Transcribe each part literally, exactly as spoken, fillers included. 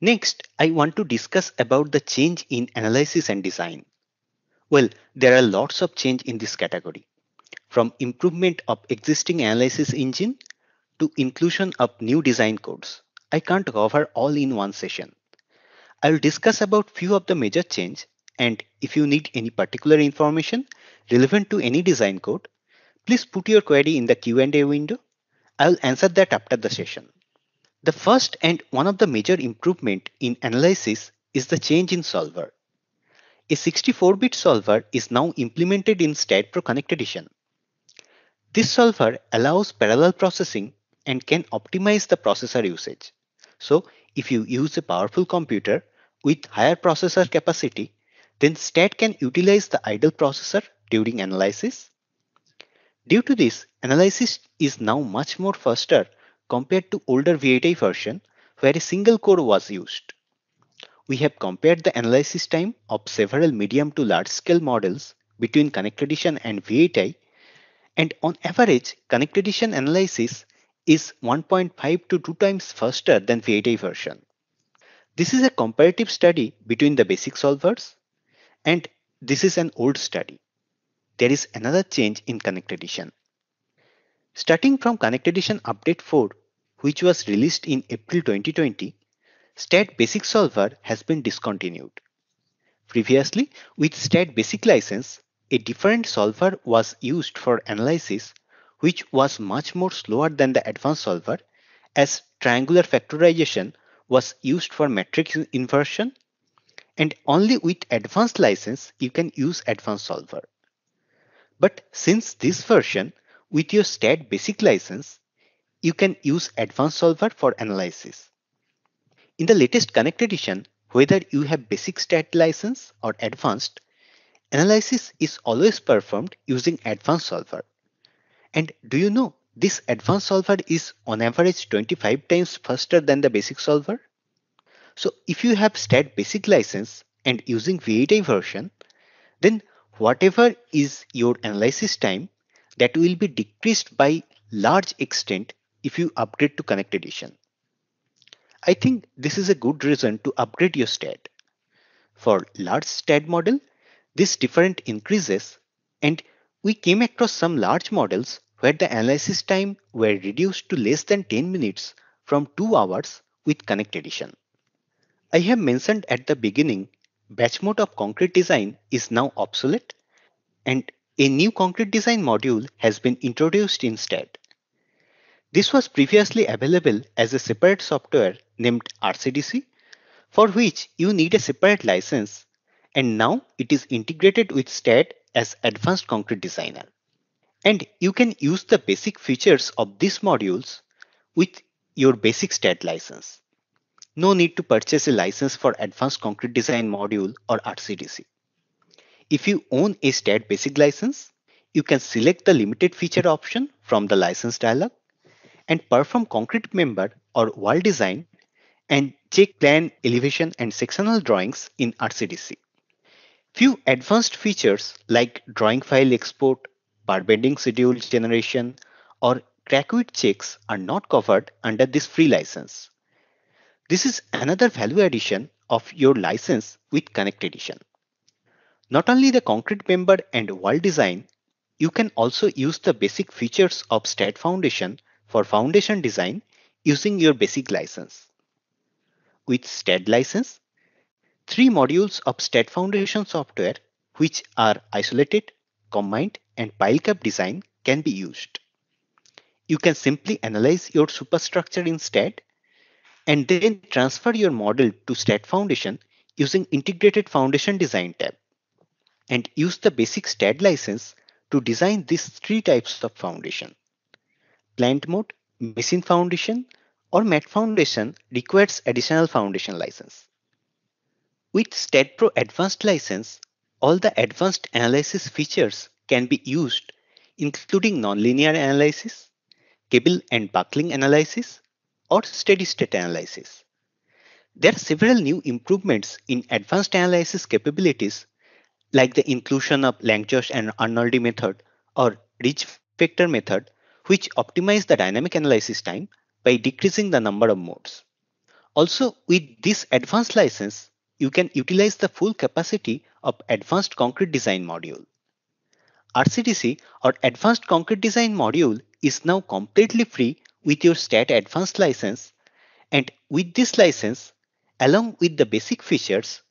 Next, I want to discuss about the change in analysis and design. Well, there are lots of change in this category, from improvement of existing analysis engine to inclusion of new design codes. I can't cover all in one session. I will discuss about few of the major change, and if you need any particular information relevant to any design code, please put your query in the Q and A window. I will answer that after the session. The first and one of the major improvement in analysis is the change in solver. A sixty-four bit solver is now implemented in STAAD.Pro Connect Edition. This solver allows parallel processing and can optimize the processor usage. So if you use a powerful computer with higher processor capacity, then STAAD can utilize the idle processor during analysis. Due to this, analysis is now much more faster compared to older V eight i version where a single core was used. We have compared the analysis time of several medium to large scale models between Connect Edition and V eight i, and on average Connect Edition analysis is one point five to two times faster than V eight i version. This is a comparative study between the basic solvers, and this is an old study. There is another change in Connect Edition. Starting from Connect Edition Update four, which was released in April twenty twenty, STAAD Basic Solver has been discontinued. Previously, with STAAD Basic license, a different solver was used for analysis, which was much more slower than the advanced solver, as triangular factorization was used for matrix inversion, and only with advanced license you can use advanced solver. But since this version, with your STAAD Basic license, you can use advanced solver for analysis. In the latest Connect Edition, whether you have basic STAAD license or advanced, analysis is always performed using advanced solver. And do you know this advanced solver is on average twenty-five times faster than the basic solver? So if you have STAAD Basic license and using V eight i version, then whatever is your analysis time, that will be decreased by large extent if you upgrade to Connect Edition. I think this is a good reason to upgrade your STAAD. For large STAAD model, this difference increases, and we came across some large models where the analysis time were reduced to less than ten minutes from two hours with Connect Edition. I have mentioned at the beginning, batch mode of concrete design is now obsolete, and a new concrete design module has been introduced in STAAD. This was previously available as a separate software named R C D C, for which you need a separate license, and now it is integrated with STAAD as Advanced Concrete Designer. And you can use the basic features of these modules with your basic STAAD license. No need to purchase a license for Advanced Concrete Design module or R C D C. If you own a STAAD Basic license, you can select the limited feature option from the license dialog and perform concrete member or wall design and check plan, elevation and sectional drawings in R C D C. Few advanced features like drawing file export, bar bending schedule generation or crack width checks are not covered under this free license. This is another value addition of your license with Connect Edition. Not only the concrete member and wall design, you can also use the basic features of STAAD Foundation for foundation design using your basic license. With STAAD license, three modules of STAAD Foundation software, which are isolated, combined, and pile-cap design can be used. You can simply analyze your superstructure in STAAD and then transfer your model to STAAD Foundation using Integrated Foundation Design tab, and use the basic STAAD license to design these three types of foundation. Plant mode, machine foundation, or mat foundation requires additional foundation license. With STAAD.Pro Advanced license, all the advanced analysis features can be used, including nonlinear analysis, cable and buckling analysis, or steady state analysis. There are several new improvements in advanced analysis capabilities, like the inclusion of Lanczos and Arnoldi method or ridge factor method, which optimizes the dynamic analysis time by decreasing the number of modes. Also, with this advanced license, you can utilize the full capacity of Advanced Concrete Design module. R C D C or Advanced Concrete Design module is now completely free with your STAAD Advanced license, and with this license, along with the basic features,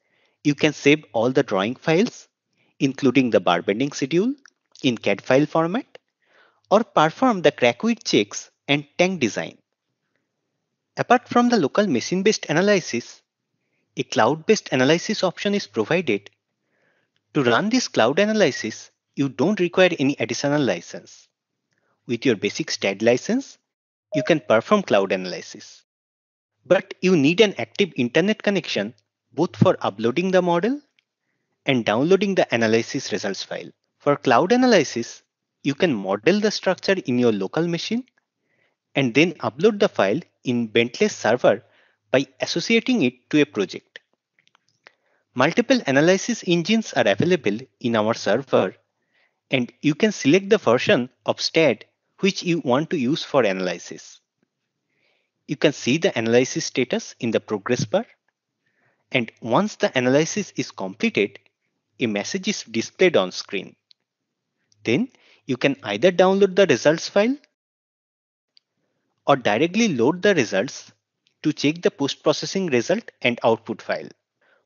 you can save all the drawing files, including the bar bending schedule, in C A D file format, or perform the crack width checks and tank design. Apart from the local machine-based analysis, a cloud-based analysis option is provided. To run this cloud analysis, you don't require any additional license. With your basic STAAD license, you can perform cloud analysis. But you need an active internet connection both for uploading the model and downloading the analysis results file. For cloud analysis, you can model the structure in your local machine and then upload the file in Bentley's server by associating it to a project. Multiple analysis engines are available in our server, and you can select the version of STAAD which you want to use for analysis. You can see the analysis status in the progress bar, and once the analysis is completed, a message is displayed on screen. Then you can either download the results file or directly load the results to check the post-processing result and output file.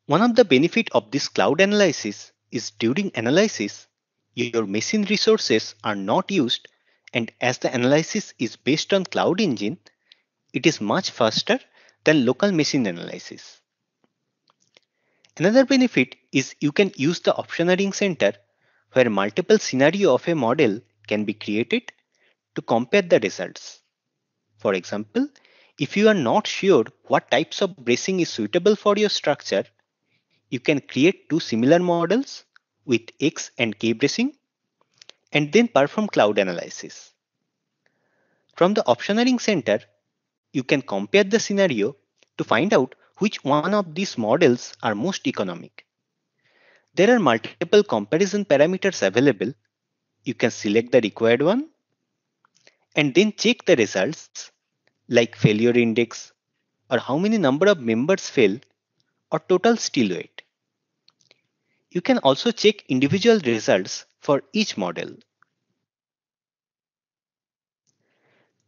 One of the benefits of this cloud analysis is during analysis, your machine resources are not used, and as the analysis is based on Cloud Engine, it is much faster than local machine analysis. Another benefit is you can use the optioneering center where multiple scenarios of a model can be created to compare the results. For example, if you are not sure what types of bracing is suitable for your structure, you can create two similar models with X and K bracing and then perform cloud analysis. From the optioneering center, you can compare the scenario to find out which one of these models are most economic. There are multiple comparison parameters available. You can select the required one and then check the results like failure index or how many number of members fail or total steel weight. You can also check individual results for each model.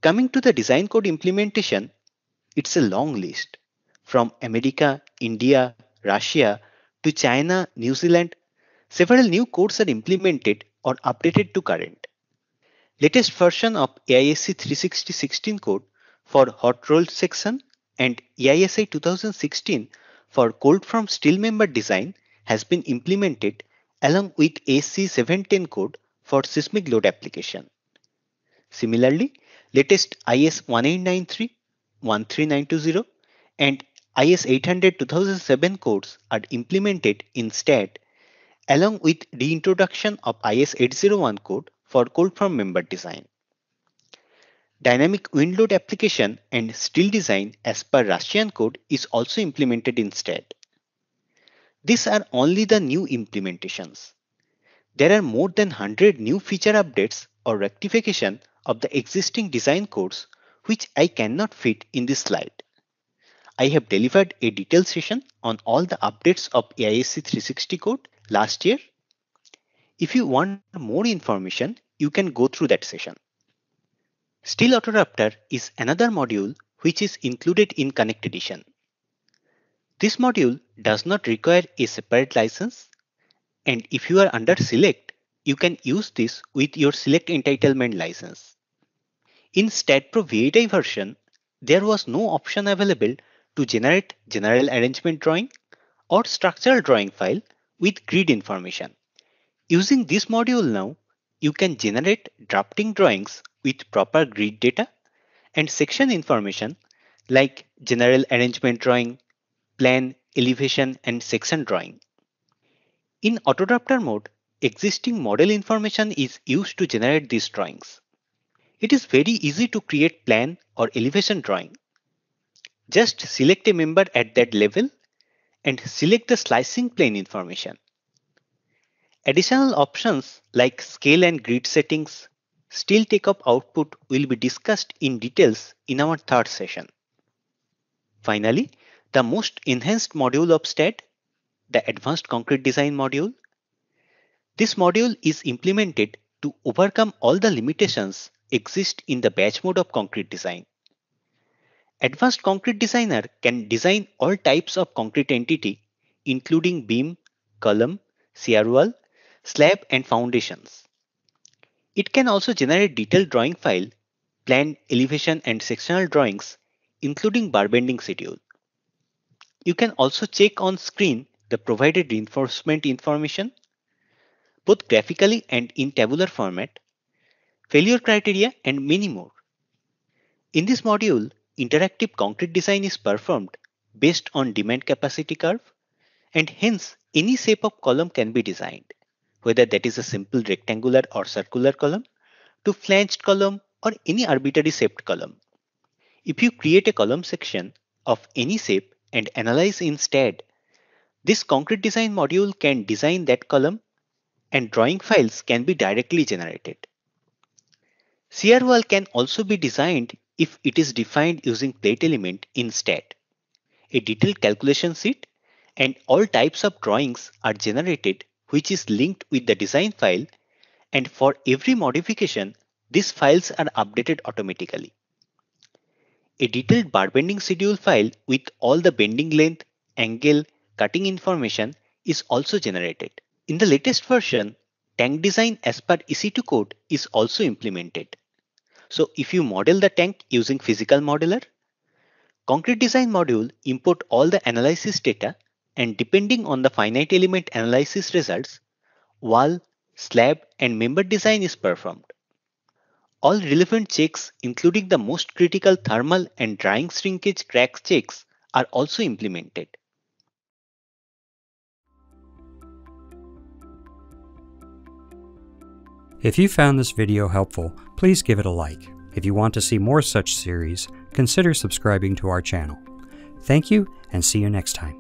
Coming to the design code implementation, it's a long list from America, India, Russia to China, New Zealand. Several new codes are implemented or updated to current. Latest version of A I S C three sixty sixteen code for hot rolled section and A I S C two thousand sixteen for cold from steel member design has been implemented along with A S C seven ten code for seismic load application. Similarly, latest I S eighteen ninety-three, one three nine two zero and I S eight hundred two thousand seven codes are implemented in STAAD along with reintroduction of I S eight oh one code for cold form member design. Dynamic wind load application and steel design as per Russian code is also implemented in STAAD. These are only the new implementations. There are more than one hundred new feature updates or rectification of the existing design codes which I cannot fit in this slide. I have delivered a detailed session on all the updates of A I S C three sixty code last year. If you want more information, you can go through that session. Steel Autoraptor is another module which is included in Connect Edition. This module does not require a separate license, and if you are under Select, you can use this with your Select Entitlement license. In STAAD.Pro V eight i version, there was no option available to generate general arrangement drawing or structural drawing file with grid information. Using this module now, you can generate drafting drawings with proper grid data and section information like general arrangement drawing, plan, elevation, and section drawing. In AutoDaptor mode, existing model information is used to generate these drawings. It is very easy to create plan or elevation drawing. Just select a member at that level and select the slicing plane information. Additional options like scale and grid settings, Steel take-up output will be discussed in details in our third session. Finally, the most enhanced module of STAAD, the Advanced Concrete Design module. This module is implemented to overcome all the limitations exist in the batch mode of concrete design. Advanced Concrete Designer can design all types of concrete entity, including beam, column, C R wall, slab and foundations. It can also generate detailed drawing file, plan, elevation and sectional drawings, including bar bending schedule. You can also check on screen the provided reinforcement information, both graphically and in tabular format, failure criteria and many more. In this module, interactive concrete design is performed based on demand capacity curve, and hence any shape of column can be designed, whether that is a simple rectangular or circular column, to flanged column or any arbitrary shaped column. If you create a column section of any shape and analyze in STAAD, this concrete design module can design that column and drawing files can be directly generated. C R wall can also be designed if it is defined using plate element in STAAD. A detailed calculation sheet and all types of drawings are generated, which is linked with the design file, and for every modification, these files are updated automatically. A detailed bar bending schedule file with all the bending length, angle, cutting information is also generated. In the latest version, tank design as per E C two code is also implemented. So if you model the tank using physical modeler, concrete design module import all the analysis data, and depending on the finite element analysis results, wall, slab, and member design is performed. All relevant checks, including the most critical thermal and drying shrinkage cracks checks, are also implemented. If you found this video helpful, please give it a like. If you want to see more such series, consider subscribing to our channel. Thank you, and see you next time.